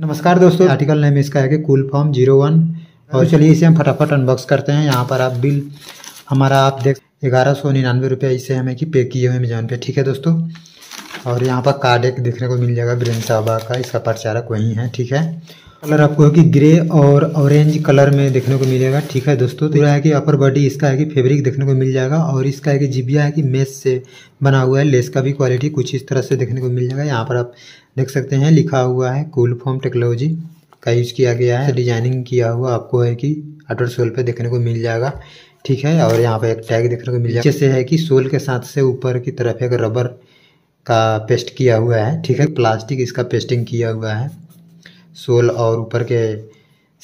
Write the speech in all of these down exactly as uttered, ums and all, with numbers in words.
नमस्कार दोस्तों, article name इसका है कि कूलफॉर्म ज़ीरो वन और चलिए इसे हम फटाफट अनबॉक्स करते हैं। यहाँ पर आप बिल हमारा आप देख ग्यारह सौ निन्यानवे रुपया इसे हमें कि पे किए हुए अमेजॉन पे, ठीक है दोस्तों। और यहाँ पर कार्ड एक देखने को मिल जाएगा ब्रेन साहबा का, इसका प्रचारक वही है, ठीक है। कलर आपको है कि ग्रे और ऑरेंज कलर में देखने को मिलेगा, ठीक है दोस्तों। तो है कि अपर बॉडी इसका है कि फैब्रिक देखने को मिल जाएगा और इसका है कि जिबिया है कि मेस से बना हुआ है। लेस का भी क्वालिटी कुछ इस तरह से देखने को मिल जाएगा। यहाँ पर आप देख सकते हैं लिखा हुआ है कूलफॉर्म टेक्नोलॉजी का यूज़ किया गया है, डिजाइनिंग किया हुआ आपको है कि आउटर सोल पे देखने को मिल जाएगा, ठीक है। और यहाँ पर एक टैग देखने को मिल जाएगा जैसे है कि सोल के साथ से ऊपर की तरफ एक रबर का पेस्ट किया हुआ है, ठीक है। प्लास्टिक इसका पेस्टिंग किया हुआ है सोल और ऊपर के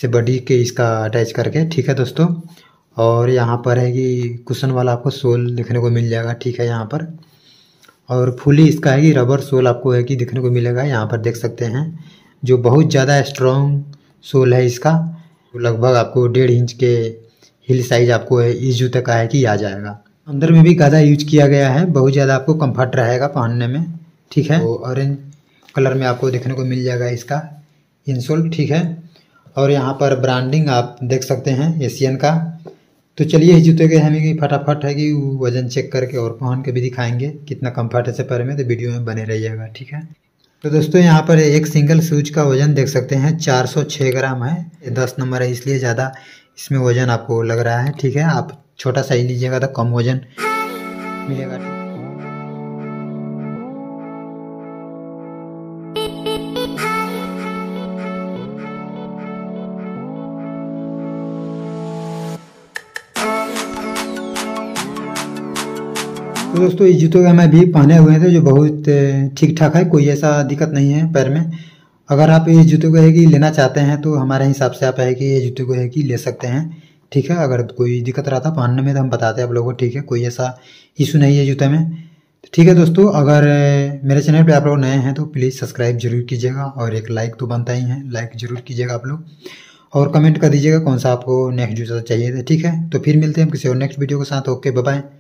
से बॉडी के इसका अटैच करके, ठीक है दोस्तों। और यहाँ पर है कि कुशन वाला आपको सोल देखने को मिल जाएगा, ठीक है। यहाँ पर और फुली इसका है कि रबर सोल आपको है कि देखने को मिलेगा। यहाँ पर देख सकते हैं जो बहुत ज़्यादा स्ट्रॉन्ग सोल है इसका, लगभग आपको डेढ़ इंच के हिल साइज आपको है इस जूते का है कि आ जाएगा। अंदर में भी गादा यूज किया गया है, बहुत ज़्यादा आपको कम्फर्ट रहेगा पहनने में, ठीक है। ऑरेंज कलर में आपको देखने को मिल जाएगा इसका इंसोल, ठीक है। और यहाँ पर ब्रांडिंग आप देख सकते हैं एशियन का। तो चलिए इस जूते के हमें फटाफट है कि वज़न चेक करके और पहन के भी दिखाएंगे कितना कम्फर्ट है से पैर में, तो वीडियो में बने रहिएगा, ठीक है। तो दोस्तों यहाँ पर एक सिंगल शूज का वज़न देख सकते हैं चार सौ छह ग्राम है, दस नंबर है इसलिए ज़्यादा इसमें वज़न आपको लग रहा है, ठीक है। आप छोटा साइज लीजिएगा तो कम वज़न मिलेगा। तो दोस्तों इस जूतों के हमें भी पहने हुए थे जो बहुत ठीक ठाक है, कोई ऐसा दिक्कत नहीं है पैर में। अगर आप इस जूते को है कि लेना चाहते हैं तो हमारे हिसाब से आप है कि ये जूते को है कि ले सकते हैं, ठीक है। अगर कोई दिक्कत रहा था पहनने में तो हम बताते हैं आप लोगों को, ठीक है। कोई ऐसा इशू नहीं है जूते में, ठीक है दोस्तों। अगर मेरे चैनल पर आप लोग नए हैं तो प्लीज़ सब्सक्राइब जरूर कीजिएगा और एक लाइक तो बनता ही है, लाइक जरूर कीजिएगा आप लोग। और कमेंट कर दीजिएगा कौन सा आपको नेक्स्ट जूता चाहिए था, ठीक है। तो फिर मिलते हैं किसी और नेक्स्ट वीडियो के साथ। Okay bye.